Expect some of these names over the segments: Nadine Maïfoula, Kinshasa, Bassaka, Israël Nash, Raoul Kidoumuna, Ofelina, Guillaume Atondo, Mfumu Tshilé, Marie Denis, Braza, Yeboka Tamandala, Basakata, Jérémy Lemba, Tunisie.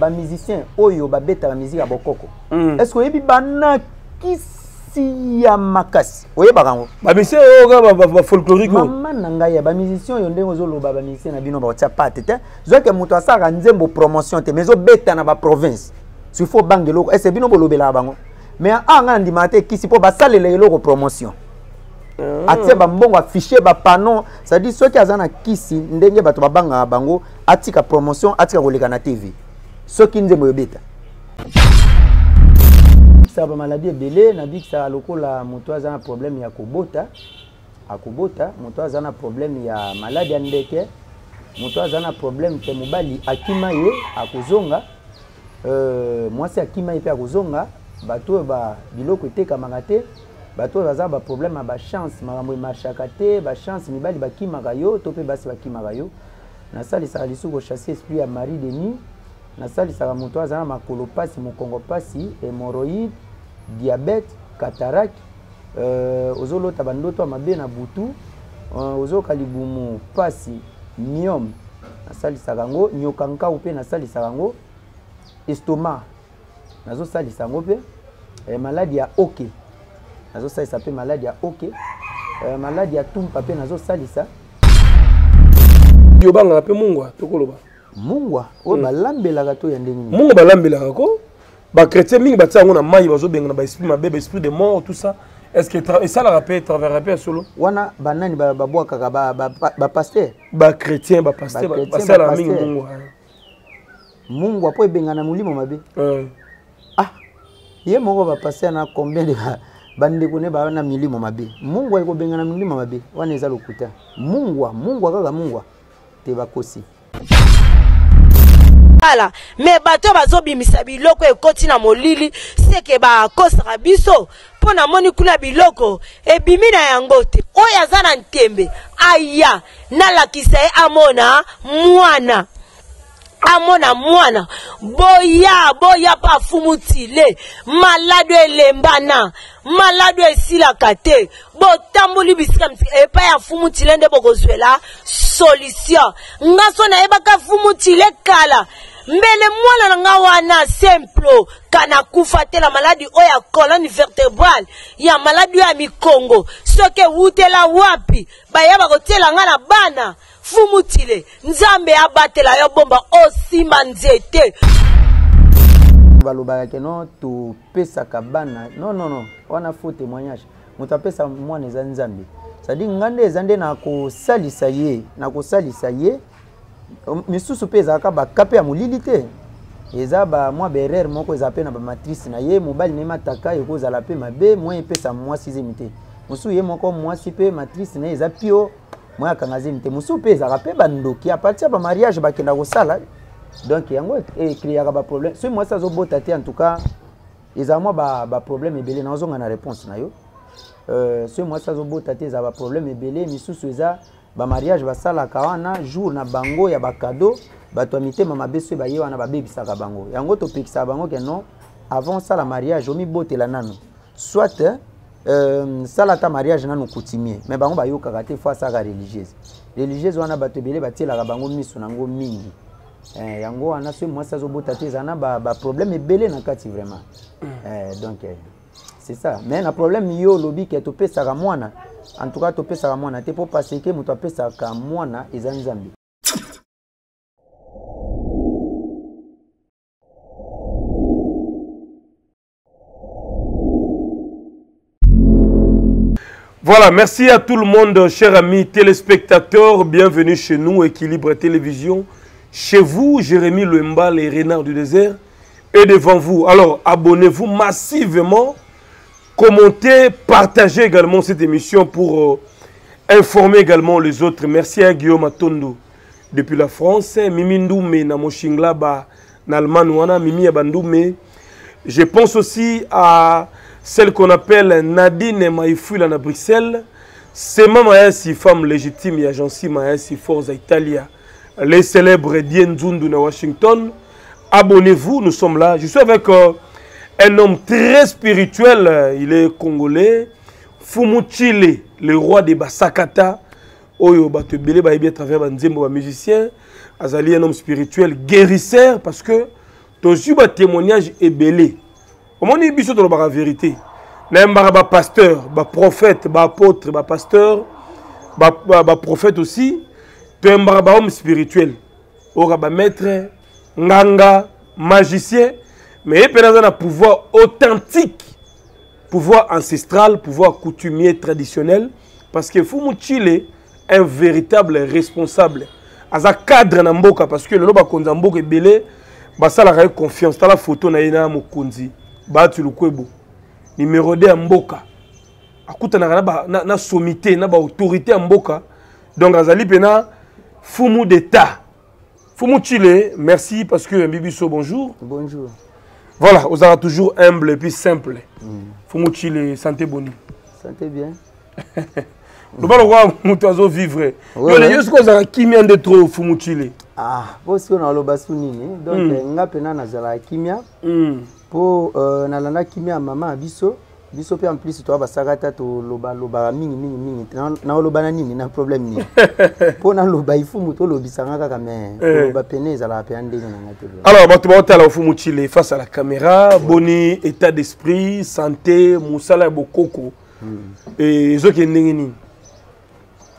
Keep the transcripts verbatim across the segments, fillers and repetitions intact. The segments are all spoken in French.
ba musicien oyo ba beta la musique à bokoko. Est-ce que yebi bana kisi ya makasi? Oye barango. Ba musicien oyo ba folklorique. Mama nanga ya ba musicien yo ndengo zo loba ba musicien na bino ba tia pate te. Zo ke muto asa ka nzembo promotion te mezo beta na ba province. S'il faut bangue loko, est-ce bino bo lobela bango? Mais a nga ndimate kisi po ba salele loko promotion. Atié ba mbongo affiché ba panon, ça dit ceux qui azana kisi ndenge bato babanga bango atika promotion atika koleka na T V. Ceux qui nzembo yobeta. Ça ba maladie ebele na bi ça lokola moto azana problème ya kobota, akobota, moto azana problème ya maladie ndeke, moto azana problème te mobali akima ye akozonga, euh mwasi akima ye pe akozonga, bato ba biloko eteka mangate. Bato baza ba problème ba chance makambo machakate ba chance mibali ba kimagayo tope basi ba kimagayo na sali sali suko chasser esprit ya Marie Denis na sali sala moto azana makolo pasi mokongo pasi hémorroïde diabète cataracte euh ozolo tabando to mabe na butu ozo kalibumu pasi myome na sali salango nyokanka upe na sali salango estomac nazo sali sango pe maladie ya OK. Nazo ça s'appelle maladie à OK. Euh, maladie à tout papé nazo salisa. Yo banga pe mungwa tokoloba. Mungwa o balambela ka to yande nini. Mungwa balambela ko ba chrétien mingi ba tsango na mai bazo benga na ba esprit ma bébé esprit de mort tout ça. Est-ce que ça la rappelle travers rappel solo? Wana banani ba babwa kaka ba ba pasteur. Ba chrétien ba pasteur ba ça la mingi mungwa. Mungwa po benga na mulimo mabe. Euh. Ah. Ye moko ba pasteur na combien de bande kone ba na milimo mabe mungu iko benga na milimo mabe waneza lokuta mungu mungu kaka mungu te bakosi ala me bato bazobimisa biloko ekoti na molili seke ba kosra biso pona moni kula biloko ebimi na yango te oya zana ntembe aya nalakisa e amona mwana amona mwana boya boya pa Mfumu Tshilé malade lembana malade silaka te botambuli bisika e pa ya Mfumu Tshilé nde bokozwela solution ngaso na ebaka Mfumu Tshilé kala mbele mwana nga wana simple kana kufa te la maladie oya colonne vertébrale ya maladie ya mikongo soke wutela wapi baya bakotela nga na bana Mfumu Tshilé nzambe abatela yo bomba osima nzete balobaka keno to pesa kabana non non non wana faux témoignage mutapesa mwana za nzambe sadi ngande zande na ko salisa ye na ko salisa ye misusu pesa akaba kape ya mulilité eza ba mwa berer moko eza pe na ba matrice na ye mobali ne mataka yoko za la pe mabe mwa pesa mwa sizimité musu ye moko mwa sipe matrice na eza pio mwa kangazimité musu pesa akape ba ndoki a partir ba mariage ba kenda ko sala. Donc, il y a un problème. Si moi, ça se passe, en tout cas, il y a un problème et il y a une réponse. Si moi, ça se passe, il y a un problème et il y a un mariage, il y a un jour, il y a un cadeau, il y a un bébé, il y a un bébé, il y a un bébé, il y a un bébé, avant ça, le mariage, il y a un bébé. Soit, ça, le mariage, il y a un coutumier. Mais il y a un caractère face à la religieuse. Religieuse, il y a un bébé, il y a un bébé, il y a un bébé. Eh, yango ana se moi ça zobota te zana ba ba problème ebele na kati vraiment. Eh, donc eh, c'est ça. Mais na problème yo lobi ke to pesa ka mwana. En tout cas to pesa ka mwana te po passer ke muto pesa ka mwana eza nzambi. Voilà, merci à tout le monde chers amis téléspectateurs, bienvenue chez nous Équilibre Télévision. Chez vous, Jérémy Lemba, les renards du désert, est devant vous. Alors, abonnez-vous massivement, commentez, partagez également cette émission pour euh, informer également les autres. Merci à Guillaume Atondo depuis la France. Mimi Ndoume, Namoshinglaba, Nalmanouana, Mimi Abandoume. Je pense aussi à celle qu'on appelle Nadine Maïfoula à Bruxelles. C'est ma maïssi, femme légitime, et agence maïssi, Forza Italia. Les célèbres Dien Zundu de Washington, abonnez-vous, nous sommes là. Je suis avec euh, un homme très spirituel, il est congolais, Mfumu Tshilé, le roi de Basakata, Oyo Batebele, Baïbi à travers Banzembo, musicien, Azali, un homme spirituel, guérisseur, parce que Tozu ba témoignage ebelé. Comment on dit biso to ba vérité. Na mbara ba pasteur, ba prophète, ba apôtre, ba pasteur, ba ba prophète aussi. To mbara ba homme spirituel. Ora ba maître, nganga, magicien, mais eperaza na pouvoir authentique. Pouvoir ancestral, pouvoir coutumier traditionnel, parce que Mfumu Tshilé est un véritable responsable. À sa cadre n'amboka parce que le loba konzamboka est belé, bah ça la raye confiance. T'as la photo na ina mokonzi, bah tu le kuebo. Numéro deux amboka, à côté na raba na na sommité na ba autorité amboka. Donc azali pena Fumu d'état, Mfumu Tshilé. Merci parce que Mbibiso bonjour. Bonjour. Voilà, vous aurez toujours humble et puis simple. Mfumu Tshilé, santé bonne. Santé bien. Le bal roi Mutazo vivre. Il y a ce qu'on a qui mien de trop Mfumu Tshilé. Ah, parce qu'on a le basouni. Donc, on a peine à la kimia. Pour la kimia, maman a biso. Biso peut en plus, toi, Basakata, to loba loba mini mini mini. Na loba nani, na problème ni. Pour na loba, il faut muto lobisanga kamé. Loba peine, ils allaient appeler un des gens. Alors, bah tu vas au Mfumu Tshilé face à la caméra. Boni état d'esprit, santé, musala bokoko. Et ceux qui n'engagent.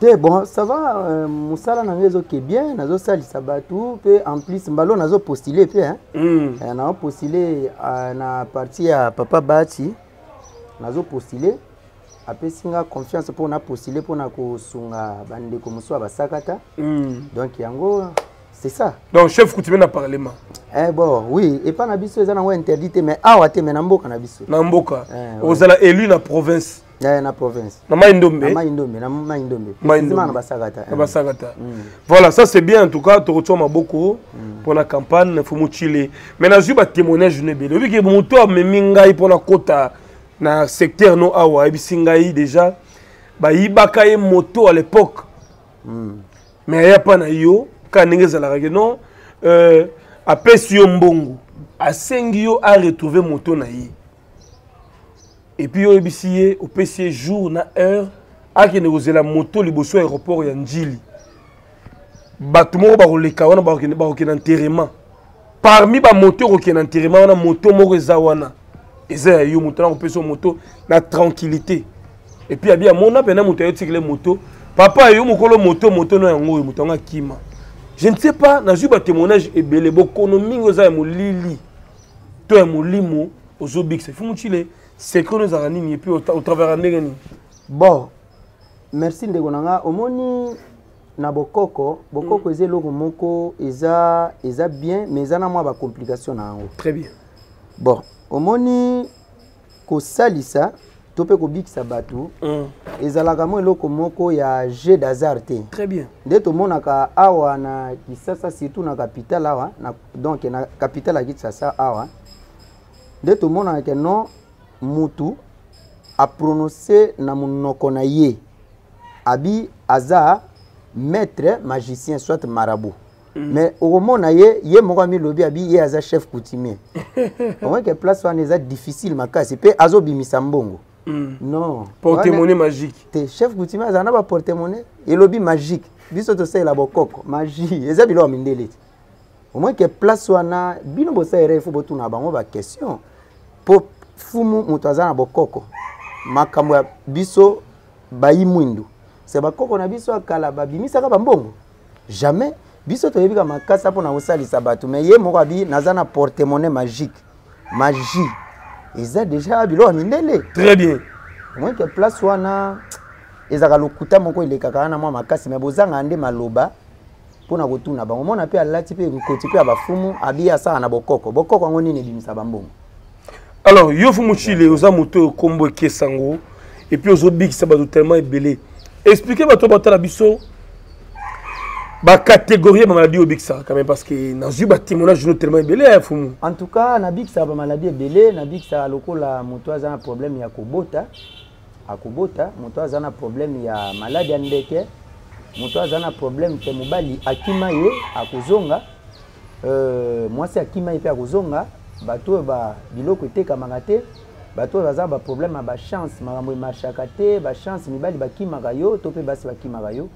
C'est bon, ça va. Musala n'engage ok bien. Nazo sali sabato. Puis en plus, ballon nazo postulé puis hein. Nazo postulé na partie à Papa Bati. Nazo postulé après singa confiance pour na postulé pour na kosunga bande comme soit Basakata. Donc yango c'est ça. Donc chef coutumier na parlement. Eh bon oui et pas na biso ezana ngo interdité mais awa te mais na mboka na biso. Na mboka. Ozala élu na province. Na na province. Na maindombe. Na maindombe na maindombe. Précisément na Basakata. Na Basakata. Voilà ça c'est bien en tout cas to retourne maboko pour la campagne Mfumu Tshilé. Mais na juba témoignage ne bele. Obi ke moto amengai pour la quota. Dans le secteur no awa ebisingai déjà ba ibaka e moto à l'époque mais ya pa na yo ka ningeza la non euh apesi yo mbongo asengi yo a retrouver moto na yi et puis yo ebisiye au pesier jour na heure a ke nozela moto liboso aéroport ya Ndjili ba tumo ba koleka wana ba okena ba okena enterrement parmi ba moto okena enterrement wana moto moko ezawana. Ils ont montré que son moto na tranquillité et puis abia mon a pena moto yotikele moto papa yo mokolo moto moto no yango yo moto ngakima je ne sais pas na juba témoignage ebele bokono mingo za mo lili to e mo limo ozobix Mfumu Tshilé c'est que nous avons ni et puis au travers ndengeni bon merci ndegonanga omoni na bokoko bokoko ezelo moko eza eza bien mais eza na mwa ba complication na yango très bien bon omoni ko salisa tope ko bikisa bato ezalaka mo eloko moko ya jeu d'hasard te très bien nde to monaka awa na Kinshasa surtout na capitale awa na donc na capitale ya Kinshasa awa nde to monaka non mutu a prononcer na monoko na ye abi aza maître magicien soit marabout. Mais au moment où il y a mon ami lobby, il y a un chef coutumier. Au moins que la place soit difficile, ma casse. Pe azobi misambongo. Non. Porte-monnaie magique. Tes chefs coutumiers, ils ont un porte-monnaie et lobby magique. Biso to sai la bokoko magie. Eza bilo mindele. Au moins que la place soit na bino bosa il faut botuna bango ba question. Po fumu mutaza na bokoko. Makambo ya biso bayi mwindu. Se bakoko na biso akala babimisa ka bambongo. Jamais. Biso to yebika makasa pona osali sabato mais ye moko abi nazana porte-monnaie magique magie eza déjà bilo mindele très bien moi que place wana ezaka lokuta moko ile kaka na mwa makasi mais bozanga nde maloba pona kotuna bango mona pe alati pe nkoti pe abafumu abi asa na bokoko bokoko ngo nini bimisa bambongo alors yo Mfumu Tshilé oza moto kombo kesango et puis ozobiki sabato tellement ebelé expliquez bato batala biso ba catégorie maladie obixa quand même parce que dans ce bâtiment-là je tellement ébélé Fumu. En tout cas na bixa ba maladie ébélé na bixa lokola moto aza na problème ya kobota akobota moto aza na problème ya maladie ndeke moto aza na problème te mobali akima ye akozonga euh mwasi akima ye pe akozonga bato ba biloko etekamaka te bato baza ba problème ba chance makambo emashaka te ba chance mibali bakimaka yo to pe basi bakimaka yo.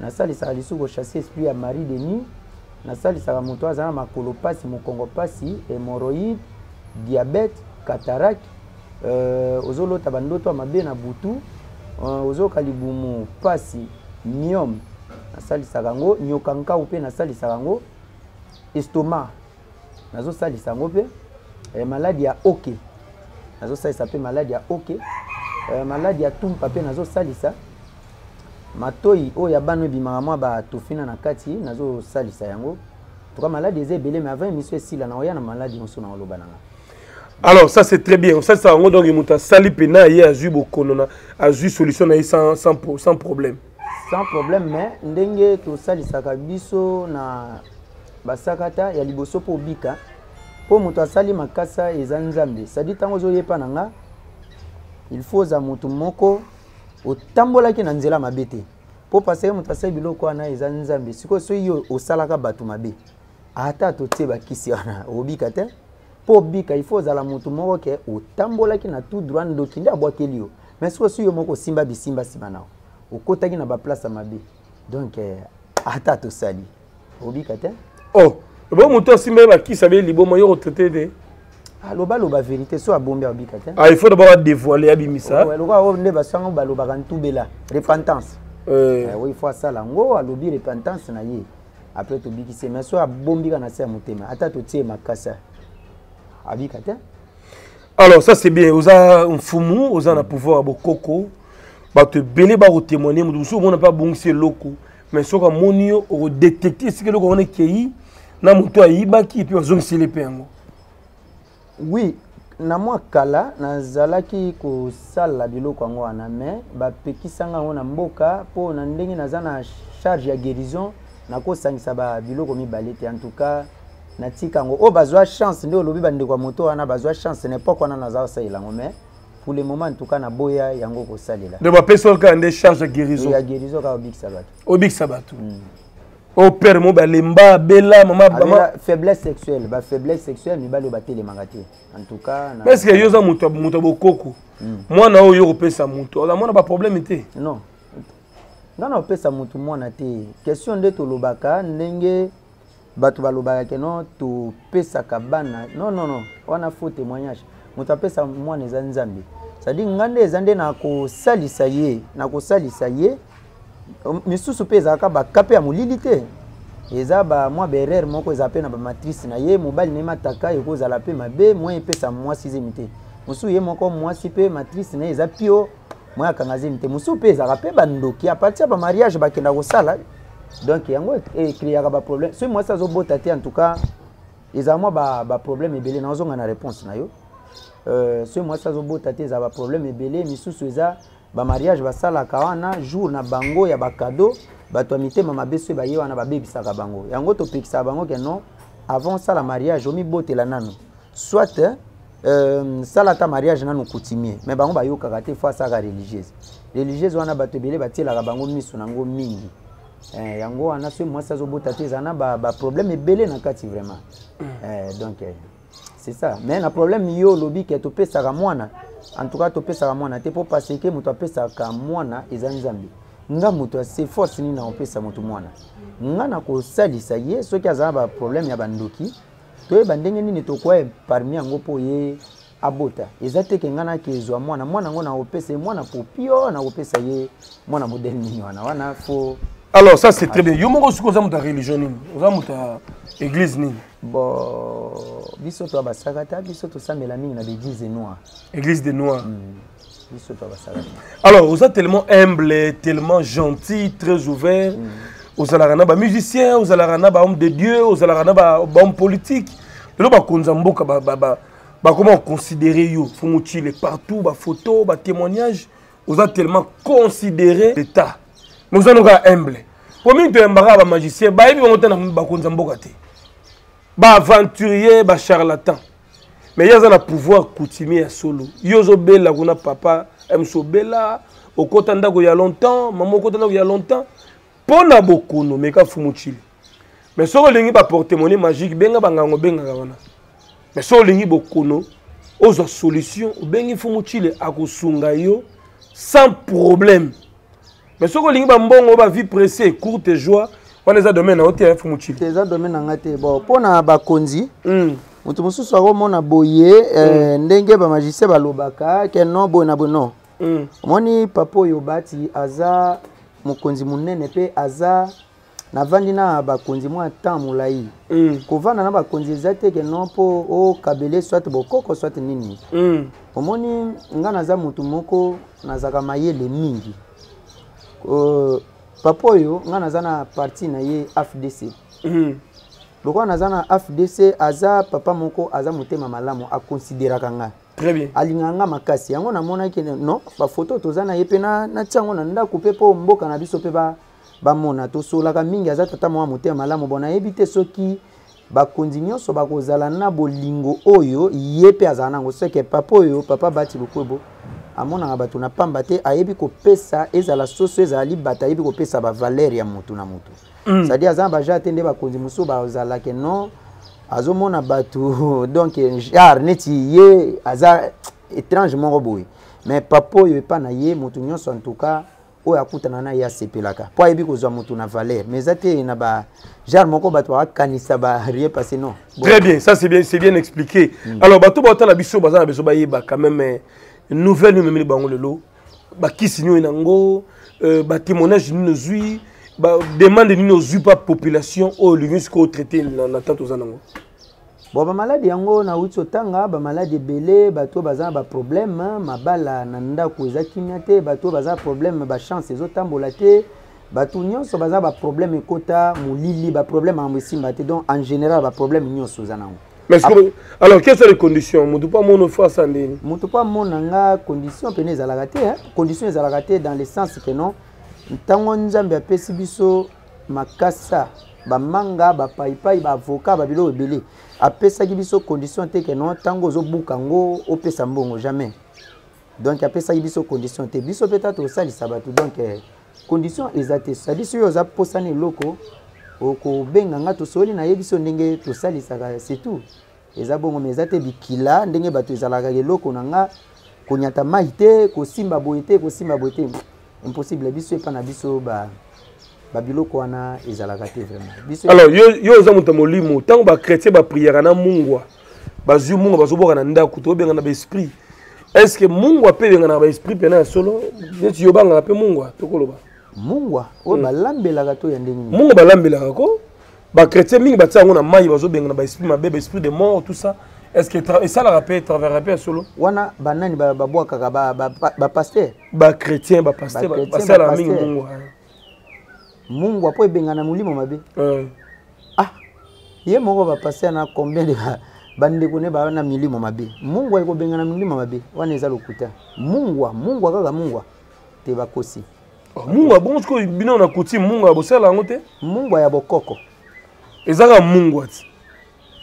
Na sali sali sou ko chasser esprit à Marie Denis na sali sala moto azana makolo pasi mukongo pasi hémorroïde diabète cataracte euh ozolota bandoto amabe na butu ozoka libumu pasi myome na sali salango nyokanka upe na sali salango estomac nazo sali sango pe e maladie ya oke nazo sali sape maladie ya oke e maladie ya tumpa pe nazo sali sa matoi o ya banu bimama ba tofina na kati nazo sali sa yango to maladie ze belé mais avant monsieur sila na oya na maladie onso na olobananga. Alors ça c'est très bien ça ça donc imuta sali pe na ye azu bokonona azu solution na sans sans problème sans problème mais ndenge to sali saka biso na Basakata ya liboso po bika po moto asali makasa eza nzambe sadi tango zoyepa nanga il faut za moto moko otambola ki na nzela mabete po passer moto asali biloko ana eza nzambe siko so yo osalaka batu mabe ata to teba kisi ana obika te po bika il faut za la moto moko ke otambola ki na tout droit ndokinde abwakelio mais siko so yo moko simba bisimba simana okota ki na ba place mabe donc ata to sali obika te. Oh, le bon moteur si même à qui savait les bons moyens retraités de. Ah, le bas le bas vérité soit bombé à Bicata. Ah, il faut d'abord dévoiler Abimisa. Ouais, le bas on ne va pas en bas le bas en tout bela. Repentance. Euh. Oui, il faut ça là. Ngo à l'obi repentance naie. Après tout Biki c'est mais soit bombé quand on s'est monté mais attends tout c'est ma casse. À Bicata. Alors ça c'est bien. Vous avez un fumu, vous avez un pouvoir à Bokoko. Bah tu belé bah vous témoignez. Nous tous on n'a pas bon c'est loco. Mais si on a détecté ce que l'on a fait, on a fait des choses. Oui, na moi kala na zalaki ko sala biloko ngo na mais ba pekisanga na mboka po na ndenge na zana charge ya guérison na ko sangisa ba biloko mi balete en tout cas na tika ngo o bazwa chance ndio lobi bande kwa moto ana bazwa chance n'est pas kwana na za sala ngo mais pour le moment en tout cas na boya yango ko salela de ba personne ka ndé charge guérison ya guérison ka obik sabat obik sabatu au père mo ba lemba bela mama ba faiblesse sexuelle ba faiblesse sexuelle mi ba lo ba télé mangati en tout cas na parce que yoza muto muto bokoko moi na o yo pesa muto la mona ba problème té non non na pesa muto moi na té question de to lobaka ndenge ba to ba lobaka ke non to pesa kabana non non non on a faux témoignage. Mutapesa mwana za nzambi. Sadi ngande zande na ko salisa ye, na ko salisa ye. Misusu pesa akaba kape ya mulidite. Eza ba mwa berer moko eza pe na ba matrice na ye mobali ne mataka yoko za la pe mabe mwa pesa mwa sizemite. Musu ye moko mwa sipe matrice na eza pio mwa kangazemite. Musu pesa akape ba ndoki a partir ba mariage ba kenda ko sala. Donc yango e kriya ba problème. Si mwa sa zo botate en tout cas eza mwa ba ba problème ebele na zonga na réponse na yo. Euh, ce mois ça zobo tati za ba problème ebelé misusu eza ba mariage ba sala kawana jour na bango ya ba cadeau ba to mité mama beso ba yewana ba baby saka bango yango to pikisa bango ke non avant ça la mariage omi botela nanu soit euh sala ta mariage nanu coutumier mais bango ba yoka kate fois ça religieuse religieuse wana ba tebele ba tela ka bango misu nango mingi eh yango wana ce mois ça zobo tati za na ba, ba problème ebelé na kati vraiment eh donc eh, c'est ça mais le problème yo lobby que to pesa ka mwana en tout cas to pesa ka mwana te pour passer que moto pesa ka mwana eza nzambi nga moto c'est force ni na pesa moto mwana nga na ko salisa ye soki azaba ba problème ya bandoki to e bandenge nini to kwa parmi yango po ye abota ezate ke nga na kezwa mwana mwana ngo na opesa mwana popio na opesa ye mwana modèle ni wana wana fo. Alors ça c'est très bien yo mo ko suko za moto religion ni za moto église ni bon biso to Basakata biso to samela mingi na l'église noire église des noirs mm. Biso to Basakata. Alors vous êtes tellement humble tellement gentil très ouvert aux alarana ba musicien aux alarana ba homme de Dieu aux alarana ba homme politique le ba konza mboka ba ba ba comment considérer yo Mfumu Tshilé partout ba photo ba témoignage vous êtes tellement considéré l'état mais vous êtes humble pour moi tu embarras ba magicien ba ebi monter na ba konza mboka te ba aventurier ba charlatan mais il y a un pouvoir coutumier à solo yozo bela kuna papa mso bela okotanda ko ya longtemps maman okotanda ko ya longtemps pona bokono meka Mfumu Tshilé mais solo lingi ba porte-monnaie magique benga bangango benga kawana mais solo lingi bokono ozo solution bengi Mfumu Tshilé akosunga yo sans problème mais solo lingi ba mbongo ba vie pressée courte joie On les a domaine au terre Mfumu Tshilé. Les a domaine ngate bon pour na bakonzi. Hmm. Mutu mususu akomona boye ndenge ba magicien balobaka ke non bona bono. Hmm. Moni papo yo bati aza mukonzi munene pe aza na vandi na bakonzi mwa tamu lai. Hmm. Kovana na bakonzi zate ke non po o kabele soit bokoko soit nini. Hmm. Moni ngana za mutu moko na zaka mayele mingi. Euh Papoyo, on a zana parti na ye A F D C. Mhm. Loko na zana A F D C aza papa moko aza motema malamu a considérer kanga. Très bien. Alinganga makasi. Yango na mona ke non, ba photo tozana ye pe na na tsango na nda couper po mboka na biso pe ba ba mona to sola ka mingi aza tata mwa motema malamu bona ebite soki ba kondigno so ba kozala na bolingo oyo ye pe azana ngo seke papoyo papa bati lokwebo. Amona abatu na pamba te ayebi ko pesa ezala soso ezali bata ayebi ko pesa ba valeur ya mutu na mutu. Mm. Ça dit azamba ja tende ba konzi muso ba ozala ke non azomona batu donc jar neti ye azar étrangement roboy. Mais papo yo pa na ye mutu nyonso en tout cas o akutana na ya sepelaka. Po ayebi ko zwa mutu na valeur mais zate na ba jar moko batu akanisa ba rien passer non. Bon. Très bien, ça c'est bien c'est bien expliqué. Mm. Alors batu ba otala biso bazana biso ba yeba quand même nouvelle nous mêmes bango lelo ba kisinyo inango ba témoignage nous zui ba demande nous zui pas population au l'UNESCO traité n'attend aux anango bon ba malade yango na utso tanga ba malade belé ba to bazan ba problème ma bala nanda ko zakimiate ba to bazan problème ba chance zo tambola te ba to nyonso bazan ba problème ekota mulili ba problème ambisimba te donc en général ba problème nyonso zanango. Mais que, alors, quelles sont les conditions? Je ne peux pas mon offrir ça. Je ne peux pas mon condition. Condition est à la rater dans le sens que non. Tant que nous avons un peu de makasa, ba manga, ba paipai, ba avocat, ba bilo ebele. Après ça, il y a des conditions que non. Tant que nous avons un peu de sambongo, jamais. Donc, après ça, il y a des conditions. Il y a des conditions. Donc, conditions exactes. C'est-à-dire, si vous avez posé un loco, oko benganga to soli na yebiso ndenge to sali saka c'est tout ezabongo mezate bikila ndenge bato ezalaka leloko nanga konyata maite ko simba boite ko simba boite impossible biso pa na biso ba ba biloko wana ezalaka te vraiment. Alors yo yo za muta molimo tango ba chrétien ba prière na mungwa bazu mungu bazoboka na ndako to benga na ba esprit est-ce que mungwa pe benga na ba esprit pe na solo neti yo banga pe mungwa to koloba mungwa o balambela gato ya ndenge mungu balambela gako ba chrétien mingi batsa ngona mayi bazo benga ba esprit ma bébé esprit de mort tout ça est-ce que et ça la rappelle travers rappel solo wana banani ba bwa kaka ba ba pasteur ba chrétien ba pasteur ba ça la mingi mungwa mungwa po benga na mulimo mabe ah ye moko ba pasteur na combien de bande kone ba na milimo mabe mungwa iko benga na milimo mabe wana ezalo kuta mungwa mungwa kaka mungwa te bakosi. Mungu abongo ko bino na kuti mungu abosala ngote mungu ya bokoko ezaka mungu ati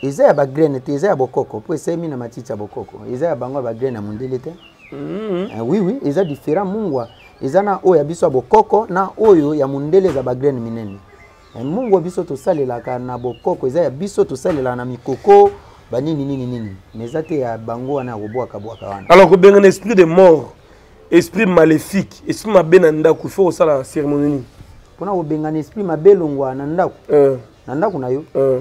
eza ya ba graine te eza ya bokoko po esa mina maticha bokoko eza ya bango ba graine na mundele te oui oui eza différent mungu eza na oyo ya biso bokoko na oyo ya mundele za ba graine minene mungu biso to salelaka na bokoko eza ya biso to salela na mikoko ba nini nini nini meza te ya bango na roboaka boaka wana alors ko benga esprit de mort esprit maléfique, esprit ma benanda ku faut ça la cérémonie. Pona o bengana esprit ma belongwa na ndako. Euh. Na ndako na yo. Euh.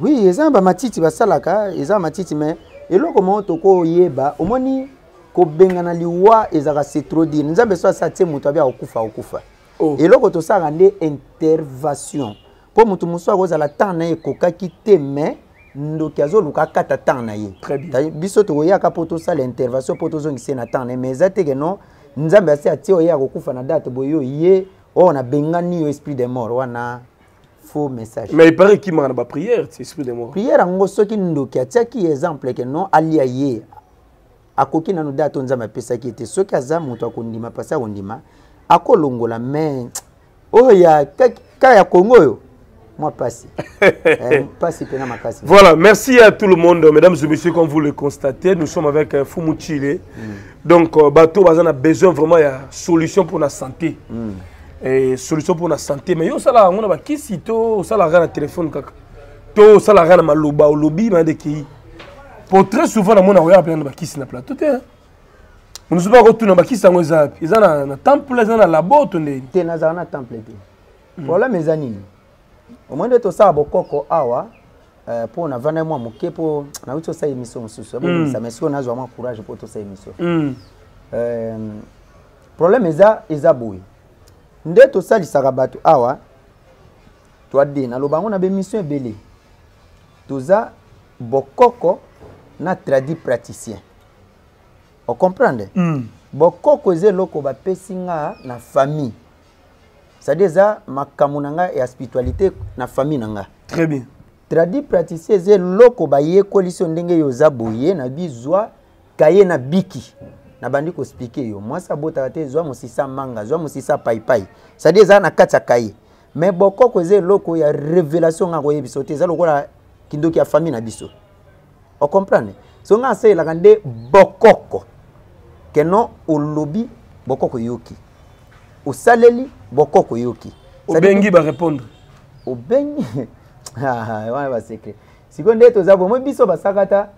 Oui, ezamba matiti basalaka, ezamba matiti mais eloko mo to ko yeba, omoni ko bengana liwa ezaka c'est trop dire. Nzambe so sa tie muto bia okufa okufa. Eloko to sa rende intervention. Po muto muso akoza la temps na ekoka ki te mais ndokiazo luka kata temps na ye biso to ya ka poto sala intervention poto zongi se na temps mais zate ke non nzambe ase ati oya ko kufa na date boyo ye on a bengani yo esprit de mort wana faux message mais il paraît qu'il m'a ba prière c'est esprit de mort prière ngo soki ndokia tia ki exemple ke non ali aye akoki na no date nzambe pesa ki te soki azamu to akondima pasa akondima akolongola mais oya ka ya kongoyo. Moi, passe. euh, passe voilà, merci à tout le monde, mesdames et messieurs, comme vous le constatez, nous sommes avec euh, Mfumu Tshilé. Mm. Donc, euh, Bato, on a besoin vraiment de solutions pour la santé. Mm. Et solutions pour la santé. Mais yo, ça là, on a qui si to, ça là, on a un téléphone, to, ça là, on a un lobby, au lobby, mais de qui. Pour très souvent, on a un peu qui si na plateau. On ne sait pas retourner, qui si na plateau. Ils ont un temple, ils ont un labo, ils ont un temple. Voilà mes amis. Au moins de tout ça, beaucoup awa pour na vana moi moké pour na tout ça émission souci. Ça me souvient vraiment courage pour tout ça émission. Problème eza eza boy. Nde tout ça disarabatu awa. Toi dit na lobango na be mission belé. Tout ça beaucoup na tradi praticien. Vous comprenez? Beaucoup causé loko ba pesinga na famille. Ça déjà ma kamunanga et spiritualité na famille nanga. Très bien. Tradi praticien ze loko ba ye coalition ndenge yo za boye na bizwa kaye na biki. Na bandi ko expliquer yo. Moi ça bota te zo mo sisa manga, zo mo sisa pai pai. Ça déjà na katsa kaye. Mais beaucoup causé loko ya révélation ngako ye biso te za lokola kindoki ya famille na biso. Vous comprenez? Si on a essayé de faire beaucoup, que non, au lobby, beaucoup yoki. Au saleli, beaucoup yoki. Au bengi va répondre. Au bengi. Ah, on va s'écrire. Si on est aux abonnés, biso Basakata,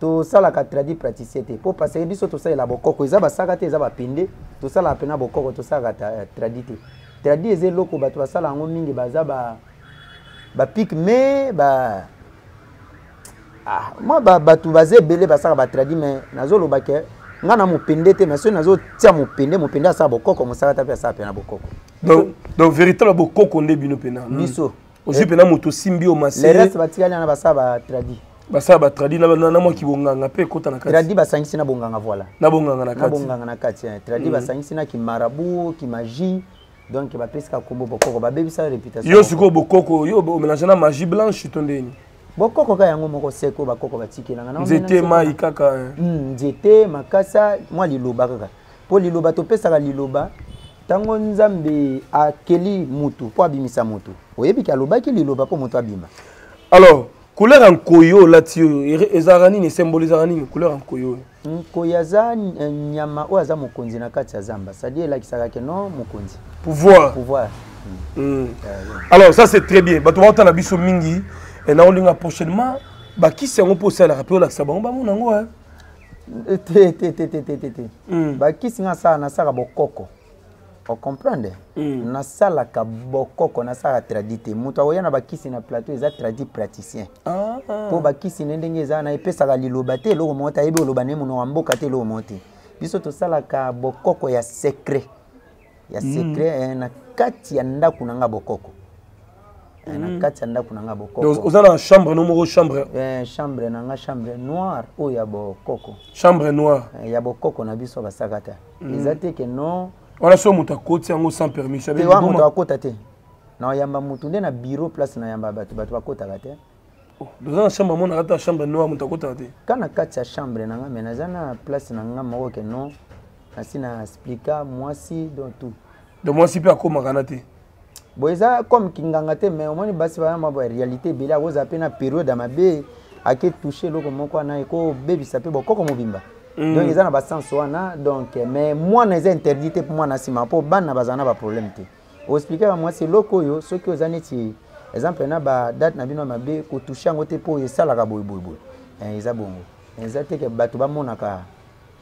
tout ça la tradi praticien. Pour passer biso tout ça il a beaucoup, ils a Basakata, ils a pindé, tout ça la pena beaucoup, tout ça la tradité. Tradi est loko ba tout ça la ngomingi baza ba ba pique mais ba. Ah, moi, je basé belé basaka ba tradi mais nazo lo baké ngana mo pendete mais so nazo tia mo pende mo pende sa bokoko mo sakata pe sa pena bokoko donc donc véritable bokoko ndé bino pena biso aussi pena moto simbi o masé les restes batika na basaka ba tradi basaka ba tradi na na mo ki bonganga pe kota na kati tradi basangisi na bonganga voilà na bonganga na kati na bonganga na kati tradi basangisi na ki marabu ki magie donc ba presque kombo bokoko ba baby sa réputation yo siko bokoko yo mélange na magie blanche tondeni Boko koka yango moko seko ba koko ba tiki na ngana. J'étais mai kaka. Hmm, j'étais makasa moi liloba kaka. Po liloba to pesa ka liloba. Tango nzambe akeli mutu po abimisa mutu. Oyebi ka loba ki liloba po mutu abima. Alors, couleur en koyo latio ezarani ni symbolisarani couleur en koyo. Koyaza nyama o aza mokonzi na kati ya zamba. C'est-à-dire la kisaka ke non mokonzi. Pouvoir. Pouvoir. Alors ça c'est très bien. Ba to wata na biso mingi. Et là, on a prochainement, qui s'est opposé à la rappel de Sabon Bamon en moi. Té, té, té, té, té, té, té. Qui s'est nassa na sara bokoko. Vous comprenez? Nassa la kabokoko, nassa la tradité. Moutaoya n'a pas qui s'est na plateau, ils ont tradit praticien. Pour qui s'est n'endengueza, n'a épée sara lilobate, l'eau remonte à Ebo, l'obané, mon ambokate, l'eau remonte. Puis surtout ça la kabokoko, il y a secret. Il y a secret, et n'a katianda kunanga bokoko. Donc, vous avez une chambre, numéro chambre. Chambre, chambre noire où il y a coco. Chambre noire. Il y a coco na biso Basakata. Ils ont dit que non. On a sur Moutakote sans permis. Tu vois Moutakote. Non, il y a Moutoune na bureau place na yamba batu batu bakota kate. Vous avez une chambre, mon arata chambre noire Moutakote. Quand na katia chambre nanga menazana place nanga moko que non. Asi na explica moi si dans tout. De moi si pe akoma kanate. Boisa comme kingangate mais au moins basi ba ma réalité bela vous apena période amabe ake toucher loko moko na eko baby sape boko ko mobimba donc ils ont ba sens wana donc mais moi na interdité pour moi na sima pour ban na bazana ba problème te o expliquer moi c'est loko yo ceux qui ozani ti exemple na ba date na bino amabe ko toucher ngote po yesala ka boy boy boy ils a bongo ils a te ke batu ba monaka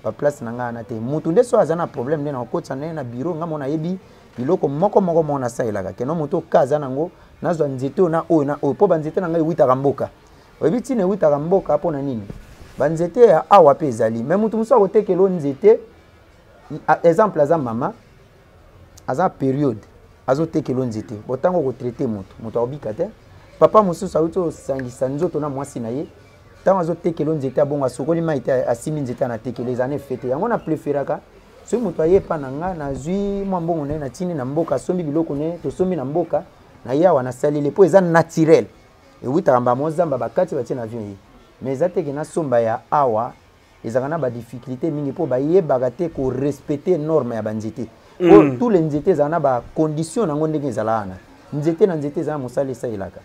ba place na nga na te mutu nde so azana problème nde na kotsa na bureau ngamona yebi biloko moko moko mona sailaka keno moto kaza nango nazwa nzito na o na o po banzete na ngai huita kamboka obiti ne huita kamboka apo na nini banzete ya awa pe ezali même mutu muso akotekelo nzete exemple aza mama aza period azotekelo nzete botango ko traiter moto moto obika te papa mususu auto sangisa nzoto na mwasi na ye tango azotekelo nzete abonga sokoli maite asimi nzete na tekeleza ne fete yango na preferaka. Si vous avez pananga, nazui, mambo, na tini, namboka, sombi, bilokone, tosomi, namboka, na yawa, na sali, les poids naturels. Et oui, t'amba, mozamba, bakati, bati, na vie. Mais zate, na somba ya awa, ils ont des difficultés, minipo, ba yé, bagate, ko respecter normes ya banzete. Or, tous les nzete, zana, ba condition, na ngonde, zalana. Nzete, na nzete, zana, moussali, sa ilaka.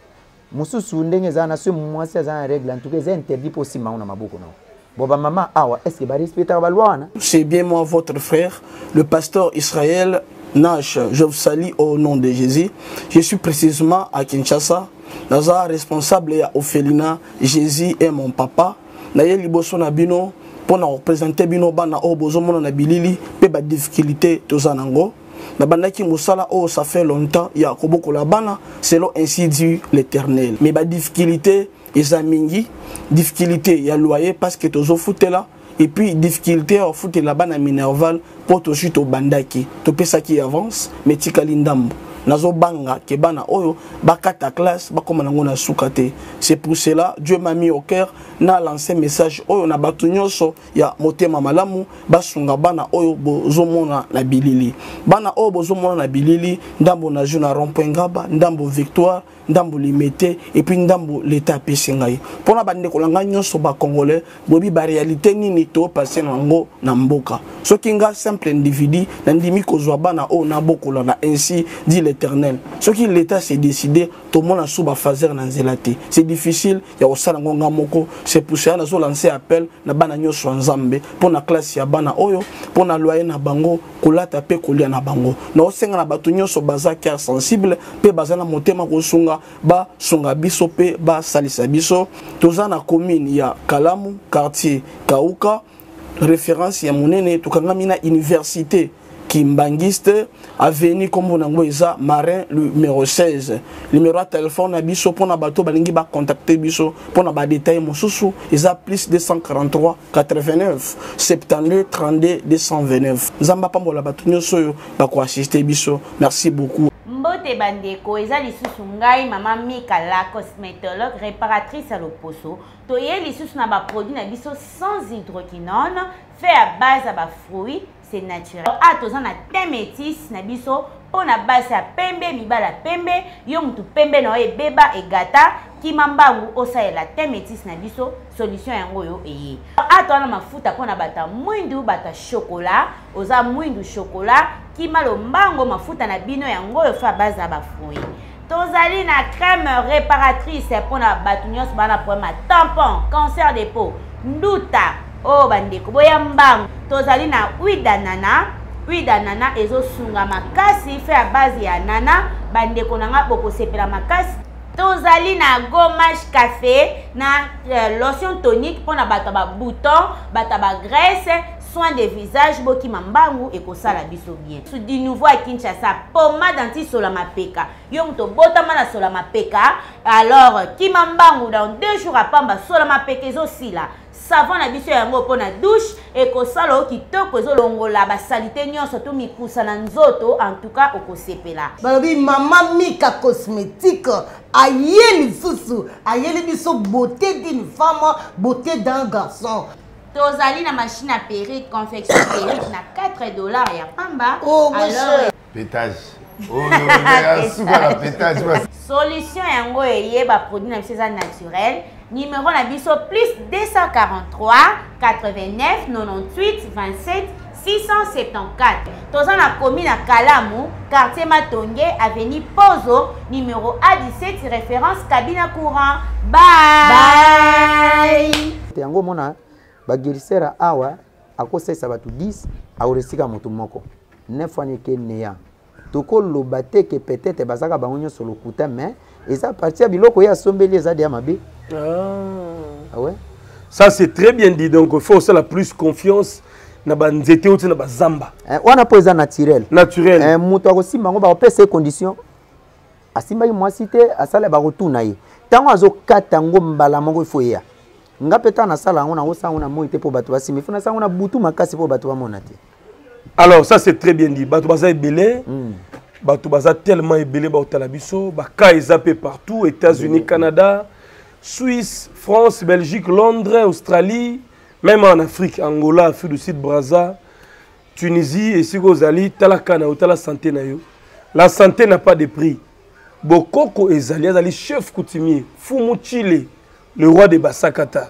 Moussou, soundenge, zana, se moussé, zana, règle, en tout cas, interdit pour si mauna, maboko, non. Bon, maman, est-ce que vous respectez la loi? C'est bien moi, votre frère, le pasteur Israël Nash. Je vous salue au nom de Jésus. Je suis précisément à Kinshasa. Je suis responsable à Ofelina. Jésus est mon papa. Je suis liboso na bino pour représenter bino bana obozo mona na bilili pe ba difficulté to zanango. na bandaki musala oh ça fait longtemps ya koboko la bana selon ainsi dit l'Éternel. Mais ba difficulté eza mingi, difficulté ya loyer parce que tozo futela et puis difficulté au foot la bana minerval pour to chute au bandaki to pesa qui avance mais tikali ndambo nazo banga ke bana oyo bakata classe bakoma nango na sukate. C'est pour cela Dieu m'a mis au cœur na lancé message oyo na batu nyonso ya motema malamu basunga bana oyo bozomona na bilili bana oyo bozomona na bilili ndambo na juna rond-point ngaba ndambo victoire ndambo limité et puis ndambo l'état pesingai pona bande ko langa nyonso ba congolais bobi ba réalité nini to passer nango na mboka sokinga simple individu ndimi kozwa bana oyo na bokola na ainsi dit Éternel. Ce qui l'État s'est décidé, tout le monde a souba fazer dans zélate. C'est difficile, il y a aussi un grand moko. C'est pour ça qu'on a lancé appel, na bananyo swanzambe, pour la classe ya bana oyo, pour la loyer na bango, kolata pe kolia na bango. Na osenga na batunyo so bazaka sensible, pe bazana motema kosunga, ba sunga biso pe ba salisa biso. Toza na commune ya Kalamu, quartier Kauka, référence ya monene, tokangami na université Kimbangiste, avenue comme on a eza marin numéro seize. Numéro de téléphone à biso pour na bateau balingi ba contacter biso pour na ba détail mosusu eza plus deux cent quarante-trois quatre-vingt-neuf soixante-douze trente-deux deux cent vingt-neuf. Zamba pambola bato nyoso yo ba ko assister biso. Merci beaucoup. Mbote bandeko eza lisusu ngai maman Mika la cosmétologue réparatrice à l'oposo. Toye lisusu na ba produit na biso sans hydroquinone fait à base à ba fruits. C'est naturel. Ah, tous on a des métis, nabiso, on a basse à pembe, mibala pembe, yom tu pembe na e beba e gata, qui mambangu osa e la des métis nabiso, solution yangoyo e. Ah, toi on a foutu à quoi on a bata mouindu bata chocolat, osa mouindu chocolat, qui malombango ma foutu à nabino yangoyo fa base à bafoui. Tozali na crème réparatrice pour na batunios bana pour ma tampon, cancer des peaux, douta. Oh bandeko boyambang tozali na huile d'ananas, huile d'ananas ezo sunga makasi fait à base ya ananas bandeko nanga boko sepela makasi tozali na gommage café na euh, lotion tonique pona bata ba bouton bata ba graisse soin de visage boki mambangu eko sala biso bien sou di nouveau à Kinshasa pommade anti solamapeka yong to botama na solamapeka alors ki mambangu dans deux jours à pamba solamapeka ezo sila savon na biso yango po na douche ekosala kitoko ezolongola basalite nyonso to mikusa na nzoto en tout cas okosepela balobi mama Mika cosmétique ayeli susu ayeli biso beauté d'une femme beauté d'un garçon tozali na machine à perruque confection perruque na quatre dollars ya pamba oh alors pétage oh la pétage solution yango eye ba produit na biso eza naturel. Numéro la biso plus deux cent quarante-trois quatre-vingt-neuf quatre-vingt-dix-huit vingt-sept six cent soixante-quatorze. Toza na commune à Kalamu, quartier Matongue, avenue Pozo, numéro A dix-sept, référence cabine à courant. Bye. Yango mona ba girisera awa akose sabatu dix auresika moto moko. neuf ans ke neya. Toko lobate ke peut-être bazaka bangonyo sur le coutin mais eza partia biloko ya sombeli eza dia mabe. Ah. Ah ouais. Ça c'est très bien dit donc il faut ça la plus confiance na banzete ou na bazamba. On a posé naturel. Naturel. Euh moto aussi mango ba opé ces conditions. Asimba moi cité à sala ba retourna yi. Tango azokata ngombala mango ifoya. Ngapeta na sala ngona osa ngona moite po bato basimi. Funa sala ngona butu makasi po bato bamona te. Alors ça c'est très bien dit. Bato baza ebelé. Bato baza tellement ebelé ba otalabiso, ba kaiza pe partout États-Unis, Canada. Suisse, France, Belgique, Londres, Australie, même en Afrique, Angola, Afrique du Sud, Braza, Tunisie, et si vous allez, Talakana ou Tala Santé Nayo. La santé n'a pas de prix. Bokoko Ezali, Ezali, chef coutumier, Mfumu Tshilé, le roi de Basakata.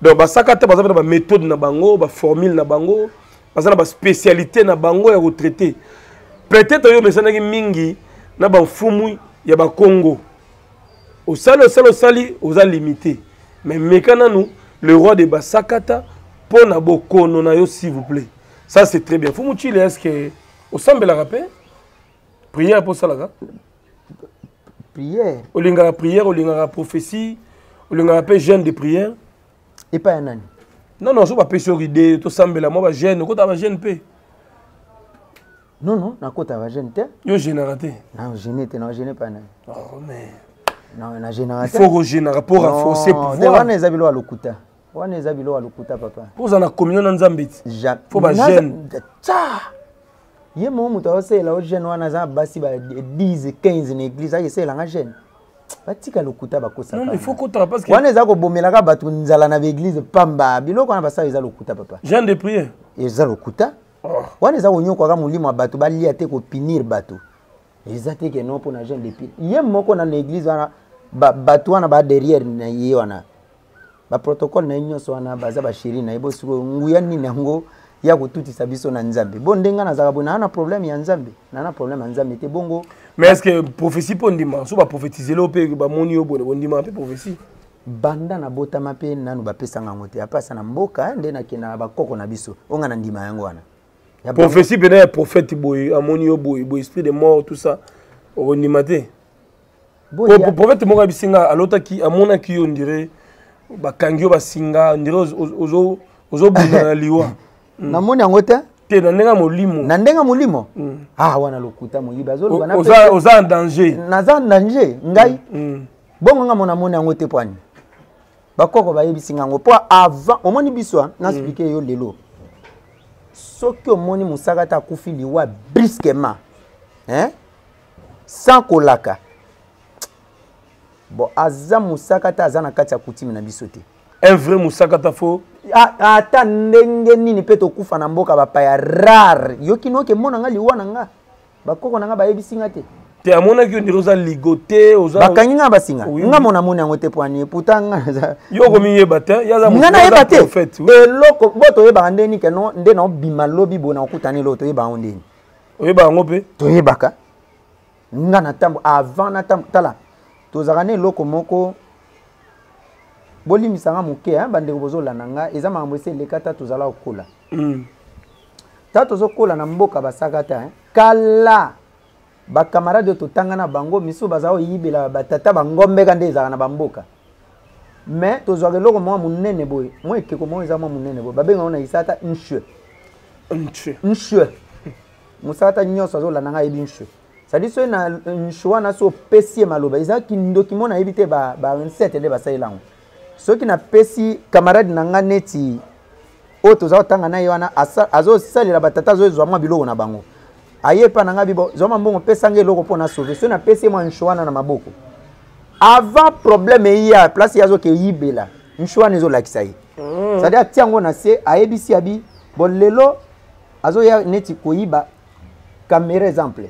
Donc Basakata, par exemple, la méthode Nabango, la formule Nabango, par exemple, la spécialité Nabango est retraitée. Peut-être que vous avez mingi, Naban Fumu, Yaba Congo. Au sali, au sali, au sali, aux a limité. Mais mécananou, le roi de Basakata, ponabo kononayo, s'il vous plaît. Ça c'est très bien. Mfumu Tshilé, est-ce que au semble la rappel? Prière pour ça là. Prière. Au lingara prière, au lingara prophétie, au lingara paix jeûne de prière. Et pas un an. Non non, je ne pas sur idée, tout semble la moi jeûne, quand tu as jeûne paix. Non, non, je ne suis pas un générateur. Non, je ne suis pas un générateur. Oh, mais. Non, un générateur. Il faut un générateur pour renforcer le pouvoir. Non, il faut un générateur. Pour ça, la communion en Zambie. Il faut un jeune. Il y a des gens qui sont jeunes, qui sont dix, quinze dans l'église, qui sont jeunes. Non, il faut qu'on trappe parce que. Quand les gens qui bombent la cabane, ils allaient dans l'église, pamba, bilo qu'on a passé, ils allaient au kuta papa. Jeune de prière. Ils allaient au kuta. Quand les gens qui ont encore mouli ma bateau, ils allaient au pinir bateau. Ils allaient que non pour la jeune de prière. Il y a des gens qui dans l'église, bateau on a derrière, il y en a. Le protocole n'est pas sur la base de la chérie, n'est pas sur Ngouyani Nango. Il y a tout qui s'habille sur Nzambe. Bon, denga na zarabu na na problème ya Nzambe. Na na problème Nzambe te bongo. Mais est-ce que prophétie pour ndima, so ba prophétiser le pe ba moni obo de ndima pe prophétie. Banda na bota mape na no ba pesa ngango te. Apa sa na mboka nde na kina ba koko na biso. Onga na ndima yango wana. Ya prophétie bena ya prophète boy, amoni obo, boy esprit de mort tout ça. O ndima te. Bon, prophète moko bisinga alota ki amona ki on dirait ba kangio ba singa, ndire ozo ozo bunda liwa. Namoni angote te nandenga molimo nandenga molimo ah wana lokuta moyi bazolo wana oza oza en danger naza en danger ngai bongo nga mona mona angote pani bakoko bayebisinga ngo po avant omoni biso na expliquer yo lelo soki omoni musaka ta kufi liwa brusquement hein sans kolaka bon aza musaka ta aza na kati ya kutimi na biso te. Un vrai musaka ta faux. Ata ndenge nini peto kufa na mboka bapaya rare. Yoki noke mona nga liwa na nga. Bakoko na nga bayebisinga te. Te amona ki ondiro za ligote oza bakanyi nga basinga. Nga mona mona ngote poani puta nga. Yoko miyeba te yaza mona nga prophète. Eloko boto yeba ndeni ke no ndena obima lobi bona okutani loto yeba ondeni. Oyeba ngope? Toyeba ka. Nga na tambo avant na tambo tala. Tozakane loko moko Boli misanga muke hein bande bozo lananga ezama amwese lekata tozala okola. Mm. Tato zokola na mboka basakata hein kala ba camarade totanga na bango miso bazao yibela batata bangombe kande ezaka na bamboka. Mais tozwa loko mwa munene boy. Mwa ekeko mwa ezama munene boy. Babenga ona isata nshwe. Nshwe. Nshwe. Musata nyoso zola nanga ebi nshwe. Sadi so na nshwa na so pesie maloba ezaki ndokimona ebite ba ba sept de basailango. Ceux qui n'ont pas si camarades n'anganeti, autres gens tangana yoana azo sali la batata zo zoma biloko na bango. Aye pa nanga bibo zoma mbongo pesangeli loko pona sauver. Ceux n'ont pas si moi nchoana na maboko. Avant problème iya place yazo ke yibela nchoana zo lakisai. C'est-à-dire tiango na se aye bisi abi bon lelo azo ya neti koyiba caméra exemple.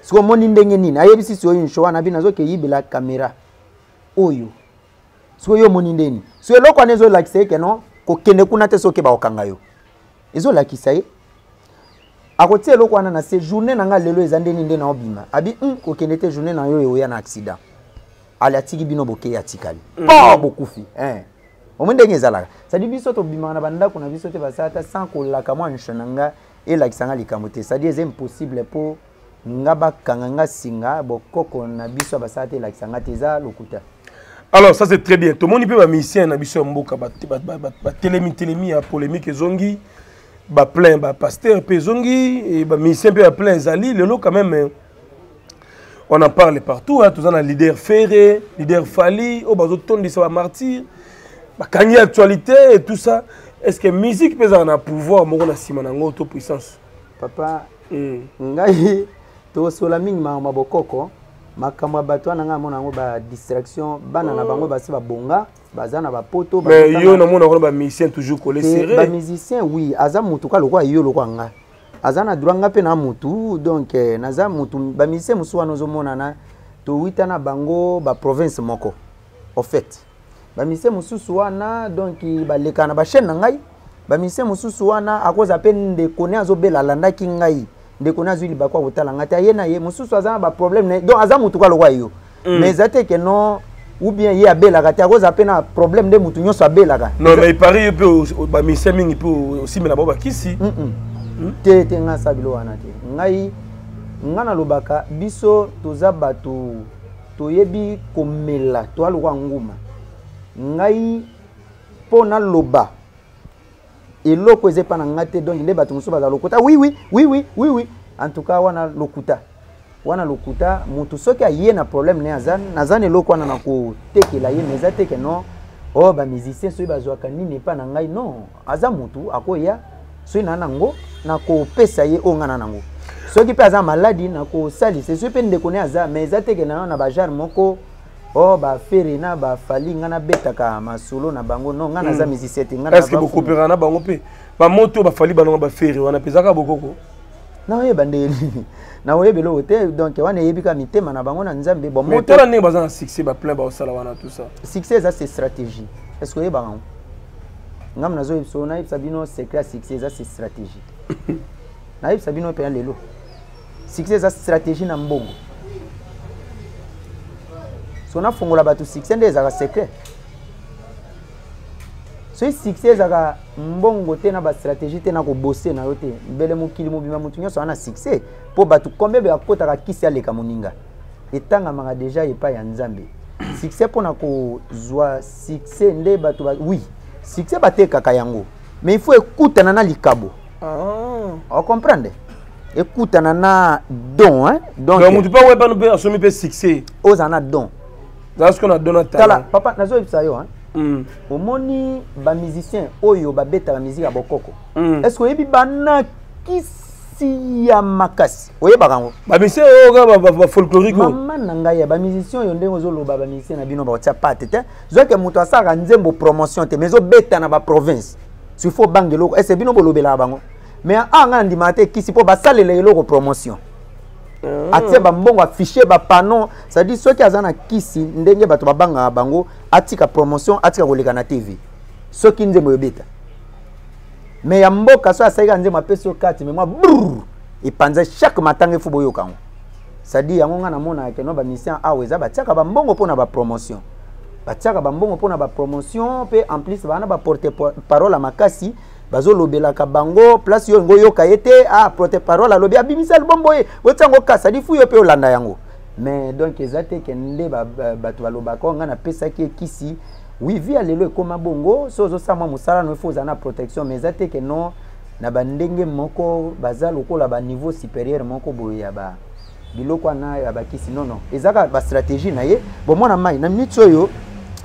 Soko moni ndenge nini aye bisi so nchoana bi nazo ke yibela caméra oyo. Soyo monindeni. Soyo loko anezo lakisai keno kokende kuna te soke ba okangayo. Ezo lakisai. Akotie loko ana na se journée nanga lelo ezandeni ndena obima. Abi un kokende te journée na yo yoya na accident. Ali atiki bino boke ya tikali. Pa bokufi hein. Omundenge zalaka. Sadi biso to bima na banda kuna biso te basata sans ko laka mwa nshonanga e lakisanga likamote. Sadi c'est impossible pour ngaba kanganga singa bokoko na biso basata lakisanga teza lokuta. Alors ça c'est très bien. Tout le monde peut m'amuser na biso mboka ba ba télémi télémi a polémique zongi ba plein ba pasteur pe zongi et ba musicien pe plein zali le lot quand même on en parle partout hein tous en leader ferré, leader fali au bazo tondi ça va martyr ba kanye actualité et tout ça. Est-ce que musique peut en a pouvoir moko na sima nango to puissance papa ngai to sola mingi ma mabokoko makamwa bato na nga mona ngo ba distraction bana na bango basi ba bonga bazana ba poto ba mais yo na mona ko ba musicien toujours collé serré ba musicien oui aza mutu ka lokwa yo lokwa nga azana droanga pe na mutu donc naza mutu ba musicien musu wana zo mona na to wita na bango ba province moko au fait ba musicien musu wana donc ba lekana ba chaîne ngai ba musicien musu wana akoza pe nde kone azo bela landa ki ngai de connaissance il bakwa kotala ngata yena ye mususu azana ba problème donc azamu tuka lokwa yo mais zate que non ou bien ye abela kata koza pena problème de mutu nyoso abela ka non mais pareil pe ba misemingi pe aussi mais na ba kisi te te nga sabilo wana te ngai ngana lobaka biso toza bato toyebi komela to lokwa nguma ngai pona loba et loko eze panangate donc les bateaux sont basés lokuta. Oui oui oui oui oui oui. En tout cas, wana lokuta, wana lokuta. Mutu soki aye na problème ne azan, azan et loko wana na ko teke la ye meza teke non. Oh bah musicien soki bazoakani ne pa nangai non. Azan mutu akoya soki na nango na ko pesa ye onga na nango. Soki pe azan maladi na ko sali. C'est soki pe ndekone azan meza teke na na bajar moko. Oh bah ferina bah fali ngana beta ka masolo na bango non ngana za musicien te ngana. Est-ce que beaucoup pera na bango pe? Bah moto bah fali bah non bah feri wana pesa ka bokoko. Na oye bandeli na oye belo hotel donc wana yebika mitema na bango na nzambe bon moto na ne bazana succès ba plein ba osala wana tout ça succès ça c'est stratégie est-ce que yeba ngam ngam nazo yipso na yipsa bino c'est clair succès ça c'est stratégie na yipsa bino pe lelo succès ça stratégie na mbongo sona fongola ba tout succès ndeza ka secret so succès aka mbongo te na ba stratégie te na ko bosser na yo te mbele mokili mobima mutu nyonso ana succès po batu kombe ba kota ka kisi aleka moninga etanga manga déjà epa ya nzambe succès pona ko zwa succès nde batu ba oui succès ba te kaka yango mais il faut écouter na likabo ah on comprendre écouter na don hein donc donc mutu pa we ba no be assomi pe succès ozana don parce qu'on a donné tala papa nazo ibsa yo hein Mm. Omoni ba musicien oyo ba beta la musique à bokoko. Mm. Est-ce que yebi bana kisi ya makasi? Oye bakango. Ba musicien oyo ba, ba, ba folklorique. Mama nanga ya ba musicien yo ndengo zo loba ba musicien na bino ba tia pate te. Zo ke muto asaka nzembo promotion te mezo beta na ba province. Si faut bangelo est-ce bino bolobela bango. Mais anga ndimate kisi po ba salele loko promotion. Atie ba mbongo affiché ba panon, ça dit ceux qui azana kisi ndenge bato babanga bango atika promotion atika koleka na T V. Ceux qui nzemo yobeta. Mais ya mboka so asayika nzemo apeso kati mais moi brrr et panza chaque matin il faut boyoka. Ça dit yango ngana mona ke no ba mission aweza ba tiaka ba mbongo pona ba promotion. Ba tiaka ba mbongo pona ba promotion pe en plus bana ba porter parole à makasi. Bazo lobela kabango place yo ngo yoka ete a porter parole lobi abimisa le bomboye wotango kasa difu yo pe olanda yango mais donc ezate ke nde ba batu baloba ko ngana pesa ki kisi oui via lelo ekoma bongo sozo sama musala no foza na protection mais ezate ke non na bandenge moko bazalo ko la ba niveau supérieur moko boya ba biloko na ya ba kisi non non ezaka ba stratégie na ye bon mona mai na minute oyo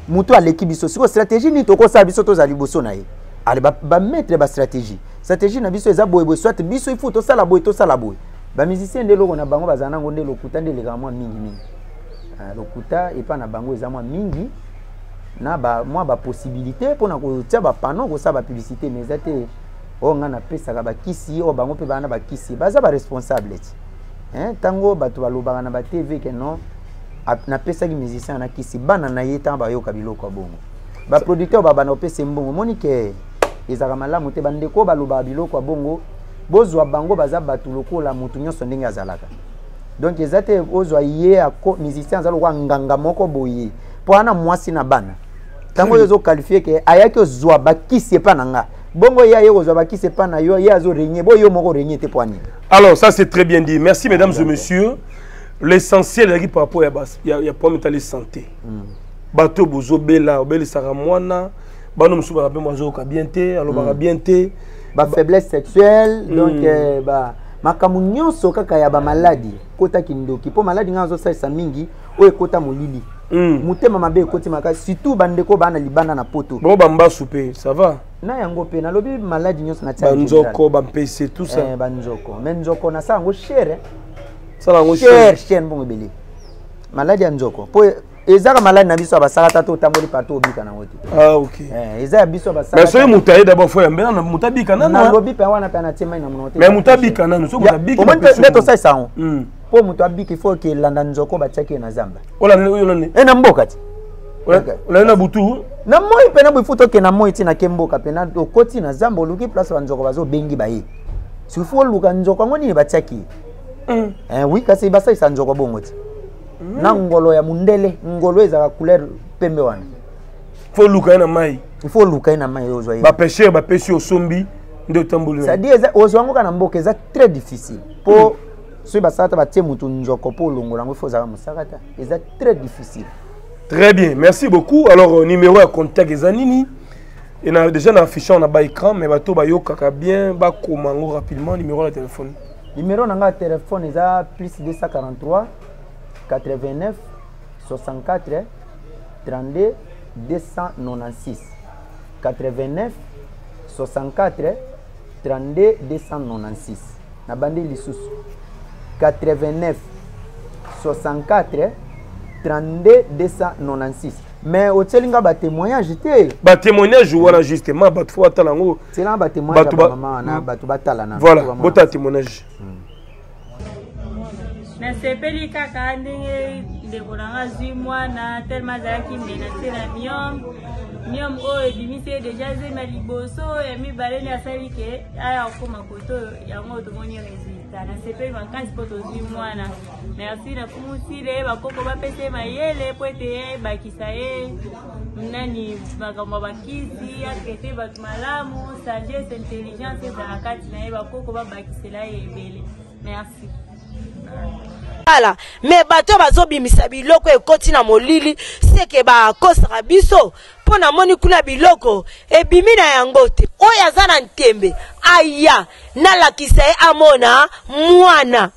muto alekibi so siko stratégie ni toko sa biso to za liboso na ye allez ba, ba mettre ba stratégie stratégie na biso ezabo ebo soit biso ifu to sala boy to sala boy ba musicien ndelo ko na bango bazana ngo ndelo kuta ndele ka mwa mingi mingi ah lokuta e pa na bango ezamwa mingi na ba mwa ba possibilité pona ko tia ba panneau ko sa ba publicité mais zate o nga na pesa ka ba kisi o bango pe bana ba kisi baza ba responsable ti hein tango bato balobaka na ba T V ke non na pesa ki musicien na kisi bana na yeta ba yo kabiloko bongo ba producteur ba bana opesa mbongo monique ezaka malamu te bandeko baloba biloko ya bongo bozwa bango baza batu lokola mutu nyonso ndenge azalaka donc ezate ozwa ye ako musicien azalo kwa nganga moko boye po ana mwasi na bana tango yozo qualifier ke ayaki ozwa bakisi pa nanga bongo ya ye ozwa bakisi pa na yo ya azo régner boyo moko régner te poani. Alors ça c'est très bien dit, merci mesdames et messieurs. L'essentiel est par rapport à ya ya pometali santé bato bozobela obeli saka mwana Banom souba rapé moi zoka bienté alors ba bienté ba faiblesse sexuelle donc ba makamunyo soka kaya ba maladie kota kindoki po maladie ngazo sa sa mingi o kota molili mutema mabe koti maka surtout bandeko bana libanda na poto bon bamba souper ça va na yango pe na lobi maladie nyonso na tsa banzoko ba mpc tout ça eh banzoko menzoko na sango chere sango chere chere bongo beli maladie anzoko po ezaka malade na biso Basakata to tamboli partout obika na wote. Ah OK. Eh ezaka biso Basakata. Mais soye mutaye d'abord fois mbena na mutabika na na. Na lobi pe wana pe na tema na munote. Mais mutabika na so mutabika. Comment neto sai sao. Hmm. Po mutabika il faut que landa nzoko bachake na zamba. Ola ne oyo ne. E na mboka ti. Ola na butu. Na moi pe na bu futo ke na moi ti na kemboka pe na okoti na zamba oluki place wa nzoko bazo bengi baye. Si faut luka nzoko ngoni bachaki. Hmm. Eh oui kasi basai sa nzoko bongoti. Mm. Na ngolo ya mundele ngolo ezaka couleur pembe wana faut luka na mai faut luka na mai ozo ba pêcher ba pêcher au sombi nde tambulu ça dit ozo ngo kana mboka za très difficile po so ba sata ba temu tu njoko po longola ngo faut za musakata c'est très difficile. Très bien, merci beaucoup. Alors numéro à contact ezanini Et na, déjà, nous affichons un écran, mais bateau a bien rapidement numéro de téléphone. Numéro de téléphone est à plus deux cent quarante-trois, quatre-vingt-neuf, soixante-quatre, trente-deux, deux cent quatre-vingt-seize. quatre-vingt-neuf, soixante-quatre, trente-deux, deux cent quatre-vingt-seize. Na bande lissus. quatre-vingt-neuf, soixante-quatre, trente-deux, deux cent quatre-vingt-seize. Mais au Tselinga, bah témoignage, j'étais. Bah témoignage, voilà justement, bah fois talango. C'est là bah témoignage. Bah maman, bah tu bah talana. Voilà, bah ta témoignage. Na sepeli kaka ndenge dekolanga zimwa na telma zaki menacé la miom miom o ebimité déjà zé maliboso et mi baleni asali ke aya okoma koto yango to moni résultat na sepeli vacances poto zimwa na merci na Mfumu Tshilé ba koko ba pete mayele poete ba kisaye nani bagamba bakisi akete ba malamu sagesse intelligence za kati na ba koko ba bakisela ebele merci. Voilà, mais bateau bazobi misabi loko e kotina molili seke ba kosra biso pona moni kuna biloko e bimina yangote oya zana ntembe aya nalakisa e amona mwana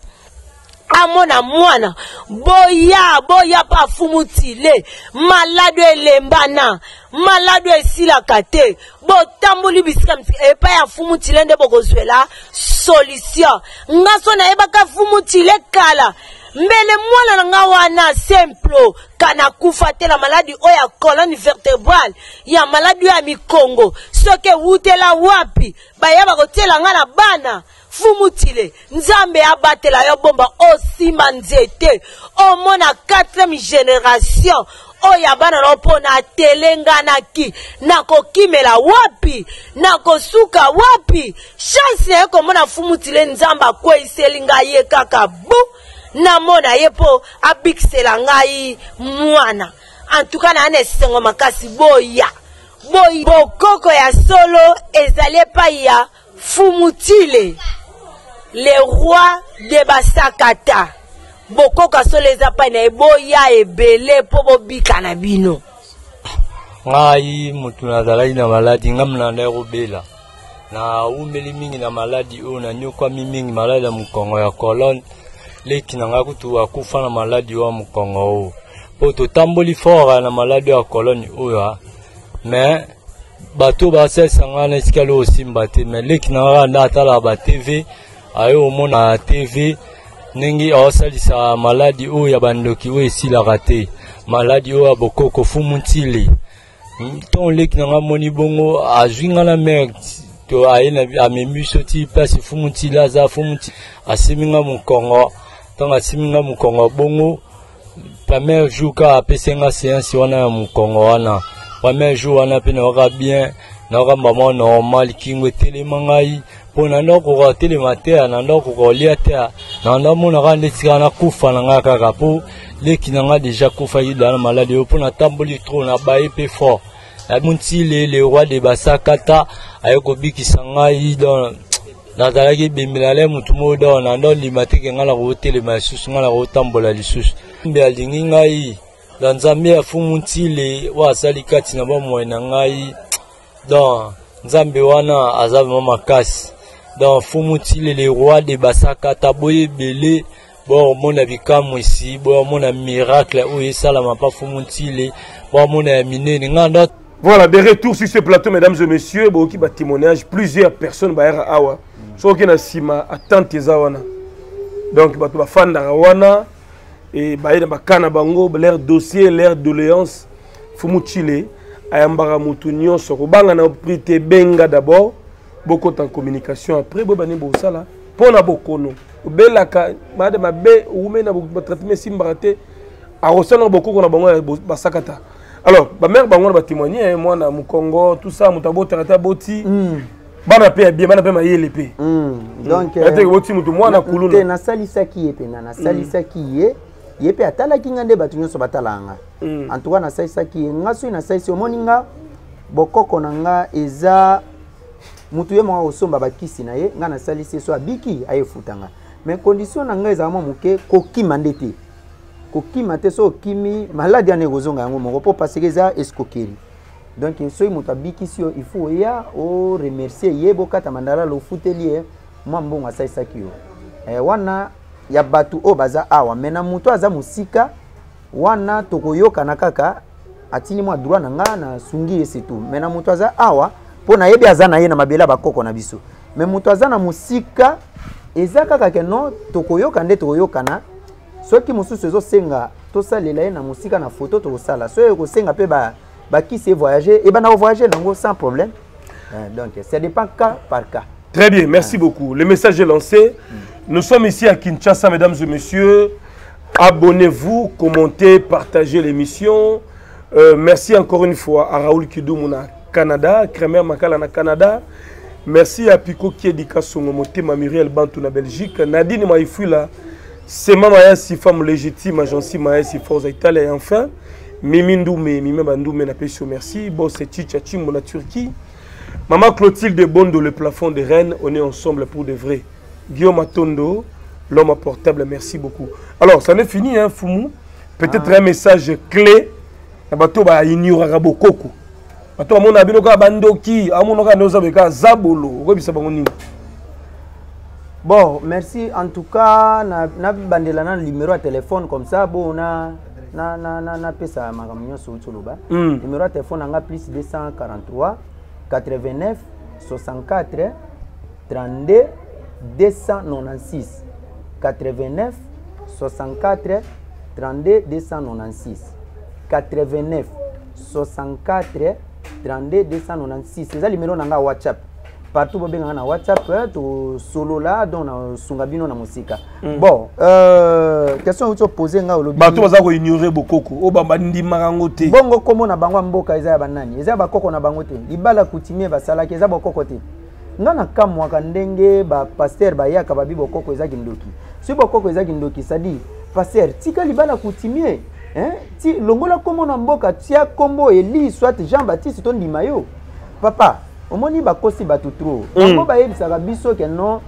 amona mwana boya boya pa Mfumu Tshilé malade lembana malade silaka te botambuli bisika e pa ya Mfumu Tshilé nde bokozwela solution ngaso na ebaka Mfumu Tshilé kala mbele mwana nga wana simple kana kufa te la maladie oya colonne vertébrale ya maladie ya mikongo soke wutela wapi baya bakotela ngala bana Mfumu Tshilé nzambe abatela yo bomba osima nzete omona quatrième génération oya bana lopona telenga na ki nako kimela wapi nako suka wapi chance yako mona Mfumu Tshilé nzamba kwa iselinga ye kaka bu na mona yepo abixela ngai mwana en tout cas na nesengo makasi boya boy bokoko ya solo ezale pa ya Mfumu Tshilé le roi de Basakata boko kaso leza pa na boya ebele po bobika na bino ngai mutuna zalai na maladi ngamna na robela na umeli mingi na maladi ona nyoka mingi maladi mukongo ya kolon leki nanga kutuwa kufa na maladi wa mukongo po to tamboli fora na maladi ya kolon oya mais bato ba sesanga na skalo osimbate mais leki nanga ndata la ba tv ayo mona tv Nengi osalisa maladi o ya bandoki we sila raté maladi o abokoko Mfumu Tshilé ton lek na moni bongo ajinga la mer to aina amemi soti place Mfumu Tshilé aza Mfumu Tshilé asiminga mukongo ton asiminga mukongo bongo premier jour ka apesenga séance wana mukongo wana premier jour wana pena waka bien na waka mama normal kingwe telemangai pour n'aller courir tous les matins, n'aller courir les terres, n'aller mon arrêter si on a coupé l'anga carapo, les qui n'ont déjà coupé dans la maladie, pour n'attamboler trop, n'abailler plus fort. La monti les les rois de Basakata, ayokobi qui s'engaille dans dans la guerre bimbale, mutumo dans n'aller les matins qui n'ont la route les maïsus, n'ont la route tambola les sous. Bialingi n'aille dans Zambie à Mfumu Tshilé, wa salikati n'abam moi n'aille dans Zambie wana azab mama kasi. Dans Mfumu Tshilé les rois de Bassaka taboye belé bon mon abikam ici bon mon miracle oui ça la m'a pas Mfumu Tshilé bon mon aminé n'enganda voilà des retours sur ce plateau mesdames et messieurs bon qui bat témoignage plusieurs personnes ba era awa so qui na sima attente zawana donc ba ba fan wana et ba na bakana bango leur dossier leur doléance Mfumu Tshilé ayambara mutunyo so ko banga na prité benga d'abord beaucoup en communication après bon bané bon ça là pour na bokono belaka madame abé ou même na traitement simbaraté a ressent beaucoup qu'on a bango Basakata alors ba mère bango ba témoigner moi na mukongo tout ça mutabo tata boti ba na pe bien ba na pe ma yelepe donc était boti mutu moi na kuluna na salisa ki yepe na salisa ki ye yepe atala kinga nde batunyo so batalanga en tout cas na salisa ki ngaso na salisa moninga bokoko nanga eza mutuye mwa osomba bakisi na ye nga na salisi so abiki ayefutanga mais condition na ngai za mwa muke kokima ndete kokima te so kimi maladi ya negozonga yango moko po parce que za eskokeri Donc, il faut remercier Yeboka Tamandala le footelier. Mambo ça sakio. Et wana ya batu o baza awa mena muto aza musika wana tokoyo kanakaka atini mwa droit nanga na sungi esetu. Mena muto aza awa pona yebi aza na ye na mabela bakoko na biso. Mais muto aza na musika ezaka kaka no tokoyo kande tokoyo kana. So ki mususu zo senga to salela ye na musika na photo to sala. So yo ko senga pe ba ba ki se voyager et ba na voyager nango sans problème. Donc ça dépend cas par cas. Très bien, merci beaucoup. Le message est lancé. Nous sommes ici à Kinshasa, mesdames et messieurs. Abonnez-vous, commentez, partagez l'émission. Euh, merci encore une fois à Raoul Kidoumuna Canada, Crémer Makalana Canada. Merci à Pico Kiedika Songomote, Mamuriel Bantouna Belgique, Nadine Maïfoula, Sema Maïssi, femme légitime, agence Maïssi, force Italie. Et enfin, Mimindoume, Mimimandoume, Napesio, merci. Bosse Tchichachim, la Turquie. Maman Clotilde de Bondo, le plafond de Rennes, on est ensemble pour de vrai. Guillaume Atondo, l'homme à portable, merci beaucoup. Alors, ça n'est fini, hein, Fumu. Peut-être ah. un message clé. Bato ba ignorera bokoko. Bato mon abinoka bandoki, amonoka nozabeka zabolo. Bon, merci. En tout cas, na na bandelana numéro à téléphone comme ça, bon na na na na na pesa makamnyo so toloba. Numéro à téléphone anga plus deux cent quarante-trois quatre-vingt-neuf soixante-quatre trente-deux deux cent quatre-vingt-seize quatre-vingt-neuf soixante-quatre trente-deux deux cent quatre-vingt-seize quatre-vingt-neuf soixante-quatre trente-deux deux cent quatre-vingt-seize c'est ça le numéro nanga WhatsApp partout bo benga na WhatsApp to solo là donc na sunga bino na musika bon euh question que tu poser nga olobi ba to za ko ignorer bokoko o bamba ndi marango te bongo komo na bango mboka eza ya banani eza ba koko na bango te libala kutimie basala ke eza bokoko te nga na kamwa ka ndenge ba pasteur ba yaka ba bibokoko eza kindoki si bokoko eza kindoki ça dit pasteur tika libala kutimie hein ti longola komo na mboka tia kombo Eli soit Jean Baptiste to ndimayo papa omoni bakosi bato trop ngo bayebisaka biso ke non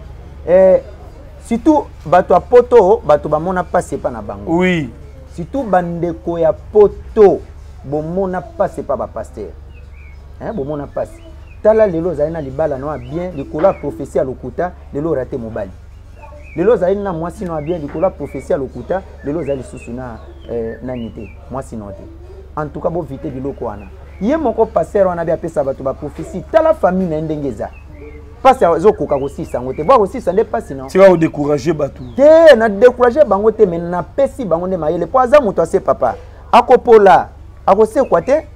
eh surtout bato a poto bato bamona passer pa na bango oui surtout bandeko ya poto bomona passer pa ba pasteur hein bomona passer tala lelo zaina libala no a bien likola prophétie a lokuta lelo raté mobali lelo zaina mwasi no a bien likola prophétie a lokuta lelo za lisusu na nanité mwasi no te en tout cas bo vite biloko wana Yé moko passer on a bien pesa bato ba prophétie tala famille na ndengeza passer zo koka ko six sangote ba ko six sande passe non tu vas au décourager bato té na décourager bangote mais na pesi bangonde mayele poza moto ase papa akopola akose kwa té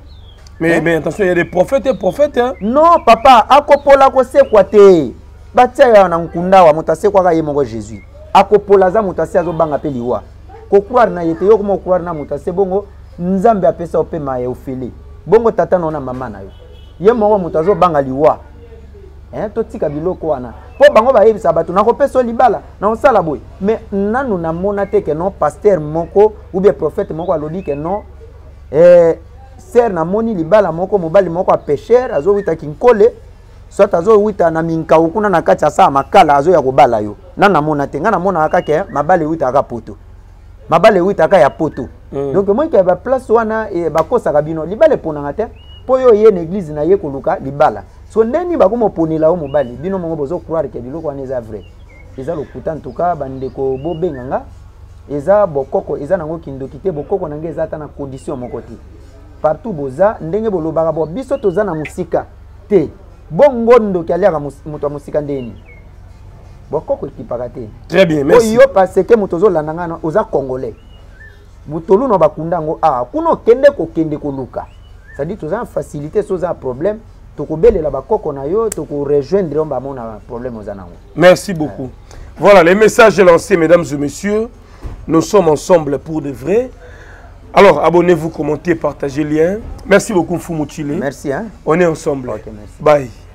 mais mais attention il y a des prophètes et prophètes hein non papa akopola akose kwa té batia ya na nkunda wa moto ase kwa ka yé moko Jésus akopola za moto ase zo banga pe liwa ko croire na yete yo ko croire na moto ase bongo nzambe a pesa ope maye ofele bongo tata na mama na yo ye moko moto azo banga liwa hein to tika biloko wana po bango ba yebisa bato na kopeso libala na osala boy mais nanu na mona te ke non pasteur moko ou bien prophète moko alodi ke non eh ser na moni libala moko mobali moko a pêcheur azo wita kinkole soit azo wita na minka ukuna na kacha sa makala azo ya kobala yo na na mona te ngana mona akake mabale wita akapoto mabale wita ka ya poto Mm. Donc moi qui a place wana e bakosa kabino libale ponanga te po yo ye na église na ye koluka libala so ndeni bakomo ponela o mobali bino mongo bozo croire ke biloko wana eza vrai eza lokuta en tout cas bandeko bobenganga eza bokoko eza nango kindoki te bokoko nange eza ta na condition moko te partout boza ndenge bolobaka bo biso toza na musika te bongo ndoki aliaka moto a musika ndeni bokoko ekipaka te. Très bien, merci. Oyo parce que moto zo lananga na oza congolais Boutolou no bakundango a kuno kende ko kende ko luka. Ça dit tous en facilité sous un problème to ko belela bakoko na yo to ko rejoindre ba mona problème ozanango. Merci beaucoup. Voilà les messages lancés mesdames et messieurs. Nous sommes ensemble pour de vrai. Alors abonnez-vous, commentez, partagez lien. Merci beaucoup Mfumu Tshilé. Merci hein. On est ensemble. Okay, merci. Bye.